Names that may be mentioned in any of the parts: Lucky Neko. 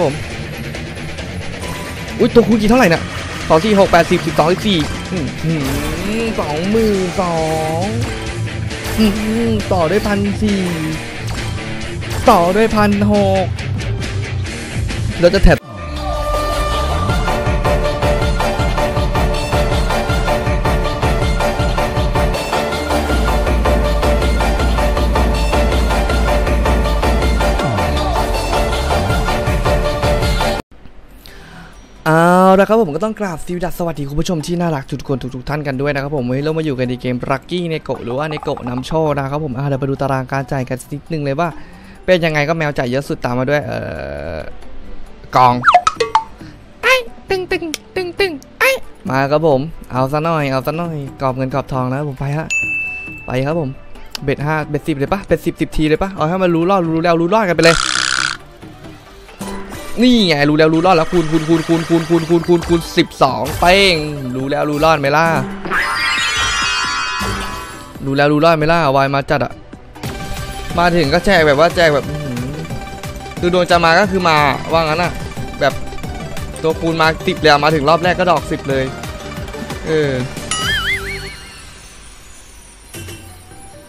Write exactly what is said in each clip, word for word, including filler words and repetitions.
ผมอุ้ยตัวคูณกี่เท่าไหร่เนี่ยสองสี่หกแปดสิบสิบสองสิบสี่สองหมื่นสองต่อด้วยพันสี่ต่อด้วยพันหกเราจะแถบเอาละครับผมก็ต้องกราบสวัสดีคุณผู้ชมที่น่ารักทุกคนทุกๆท่านกันด้วยนะครับผมวันนี้เรามาอยู่กันในเกมลัคกี้เนโกะหรือว่าเนโกะนำโชคนะครับผมเดี๋ยวไปดูตารางการจ่ายกันนิดนึงเลยว่าเป็นยังไงก็แมวจ่ายเยอะสุดตามมาด้วยเออกองไอ้ตึงตึงตึงตึงไอ้มาครับผมเอาซะหน่อยเอาซะหน่อยกรอบเงินกรอบทองนะผมไปฮะไปครับผมเบ็ดห้าเบ็ดสิบเลยปะเบ็ดสิบสิบทีเลยปะเอาให้มันรู้รอดรู้แล้วรู้รอดกันไปเลยนี่ไงรู้แล้วรู้รอดแล้วคูณคูณคูณคูณคูณคูณคูณคูณคูณสิบสองเป้งรู้แล้วรู้รอดไหมล่ะรู้แล้วรู้รอดไหมล่ะวายมาจัดอะมาถึงก็แจกแบบว่าแจกแบบคือดวงจะมาก็คือมาว่างั้นอะแบบตัวคูณมาติดแล้วมาถึงรอบแรกก็ดอกสิบเลยเออ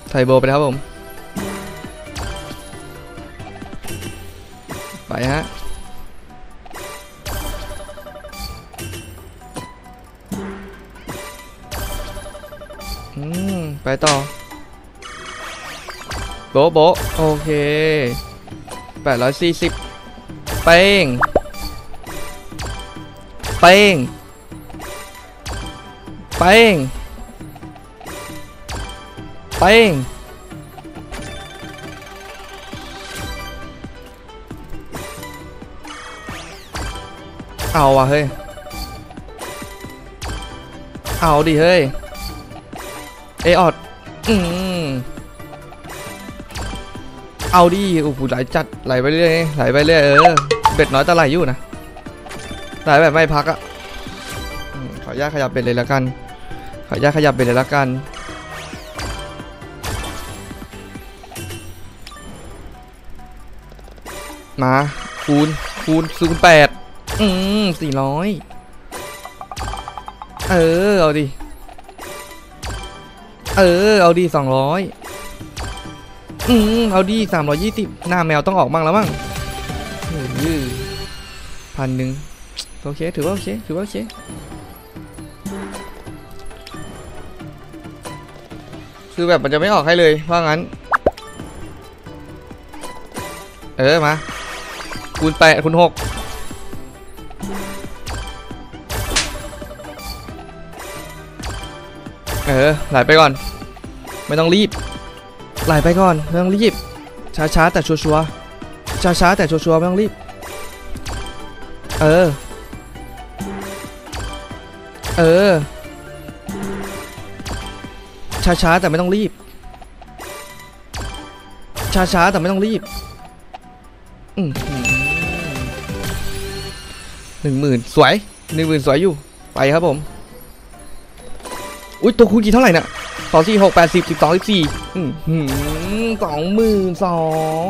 ไทโบไปครับผมไปฮะไปต่อโบโบโอเคแปดร้อยสี่สิบเป้งเป้งเป้งเป้งเอาว่ะเฮ้ยเอาดิเฮ้ยเอออดอืมเอาดิโอ้โหไหลจัดไหลไปเรื่อยไหลไปเรื่อยเออเบ็ดน้อยแต่ไหลอยู่นะไหลแบบไม่พักอะขออนุญาตขยับเบ็ดเลยละกันขออนุญาตขยับเบ็ดเลยละกันมาคูณคูณคูณแปดอืมสี่ร้อยเออเอาดิเออเอาดีสองร้อยอืมเอาดีสามร้อยยี่สิบหน้าแมวต้องออกบ้างแล้วมั้งยื้อพันหนึ่งโอเคถือว่าโอเคถือว่าโอเคคือแบบมันจะไม่ออกให้เลยว่างั้นเออมาคูณแปดคูณหกเออไหลไปก่อนไม่ต้องรีบไหลไปก่อนไม่ต้องรีบช้าๆแต่ชัวร์ๆช้าๆแต่ชัวร์ๆไม่ต้องรีบเออเออช้าๆแต่ไม่ต้องรีบช้าๆแต่ไม่ต้องรีบอืมหนึ่งหมื่นสวยหนึ่งหมื่นสวยอยู่ไปครับผมอุ้ยตัวคูณกี่เท่าไหร่เนี่ยสองสี่หกแปดสิบสิบสองสิบสี่สองหมื่นสอง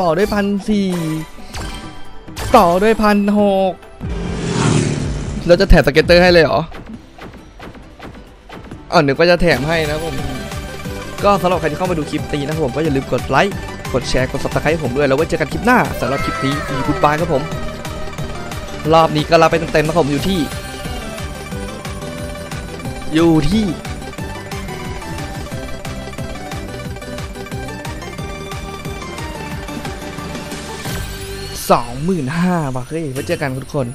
ต่อด้วยพันสี่ต่อด้วยพันหกเราจะแถมสเก็ตเตอร์ให้เลยเหรออ๋อหนึ่งก็จะแถมให้นะผมก็สำหรับใครที่เข้ามาดูคลิปตีนะผมก็อย่าลืมกดไลค์กดแชร์กดซับสไครต์ผมด้วยแล้วไว้เจอกันคลิปหน้าสำหรับคลิปนี้ดีกู๊ดบายครับผมรอบนี้ก็รับไปเต็มๆนะผมอยู่ที่อยู่ที่สองหมื่นห้าบาทเฮ้ยไว้เจอกันทุกคน